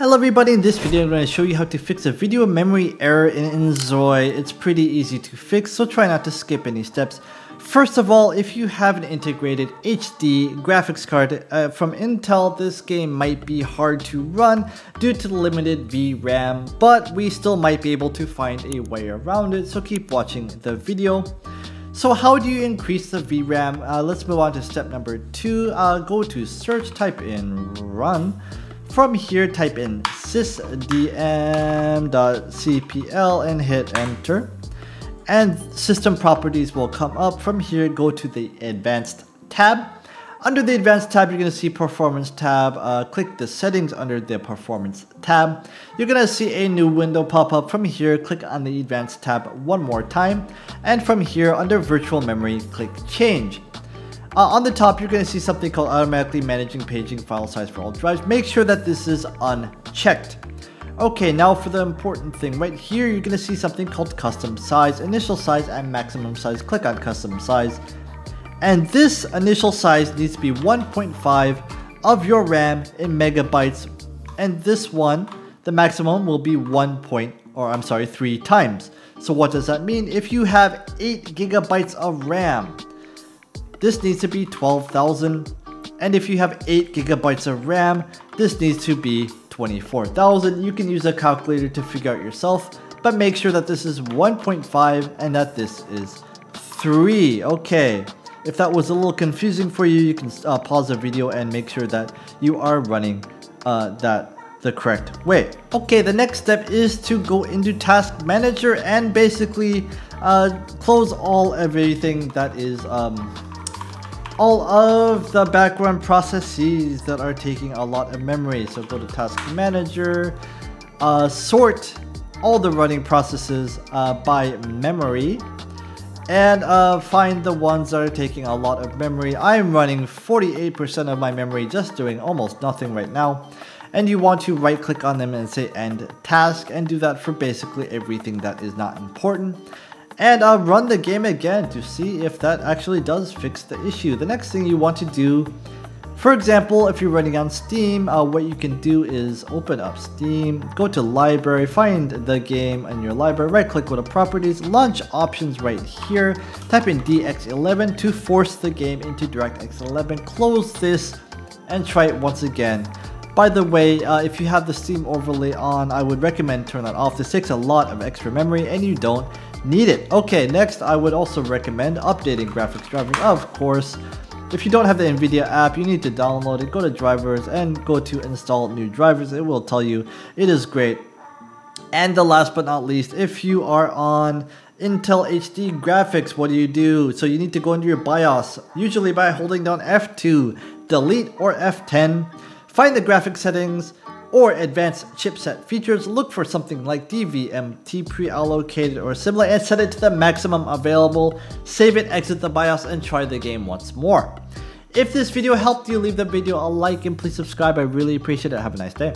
Hello everybody, in this video I'm going to show you how to fix a video memory error in inZOI. It's pretty easy to fix, so try not to skip any steps. First of all, if you have an integrated HD graphics card from Intel, this game might be hard to run due to the limited VRAM, but we still might be able to find a way around it, so keep watching the video. So how do you increase the VRAM? Let's move on to step number 2. Go to search, type in run. From here, type in sysdm.cpl and hit enter, and system properties will come up. From here, go to the advanced tab. Under the advanced tab, you're going to see performance tab. Click the settings under the performance tab. You're going to see a new window pop up. From here, click on the advanced tab one more time, and from here, under virtual memory, click change. On the top, you're going to see something called automatically managing paging file size for all drives. Make sure that this is unchecked. Okay, now for the important thing. Right here, you're going to see something called custom size, initial size, and maximum size. Click on custom size. And this initial size needs to be 1.5 of your RAM in megabytes. And this one, the maximum will be 3 times. So what does that mean? If you have 8 gigabytes of RAM, this needs to be 12,000, and if you have 8 gigabytes of RAM, this needs to be 24,000. You can use a calculator to figure out yourself, but make sure that this is 1.5 and that this is 3. Okay, if that was a little confusing for you, you can pause the video and make sure that you are running that the correct way. Okay, the next step is to go into Task Manager and basically close everything that is all of the background processes that are taking a lot of memory. So go to Task Manager, sort all the running processes by memory, and find the ones that are taking a lot of memory. I'm running 48% of my memory, just doing almost nothing right now. And you want to right click on them and say end task, and do that for basically everything that is not important. And run the game again to see if that actually does fix the issue. The next thing you want to do, for example, if you're running on Steam, what you can do is open up Steam, go to library, find the game in your library, right click, go to properties, launch options right here, type in DX11 to force the game into DirectX11, close this and try it once again. By the way, if you have the Steam overlay on, I would recommend turn that off. This takes a lot of extra memory and you don't need it. Okay, next I would also recommend updating graphics drivers, of course. If you don't have the Nvidia app, you need to download it. Go to drivers and go to install new drivers. It will tell you. It is great. And the last but not least, if you are on Intel HD graphics, what do you do? So you need to go into your BIOS, usually by holding down F2, delete, or F10. Find the graphic settings or advanced chipset features, look for something like DVMT pre-allocated or similar, and set it to the maximum available. Save it, exit the BIOS, and try the game once more. If this video helped you, leave the video a like and please subscribe. I really appreciate it. Have a nice day.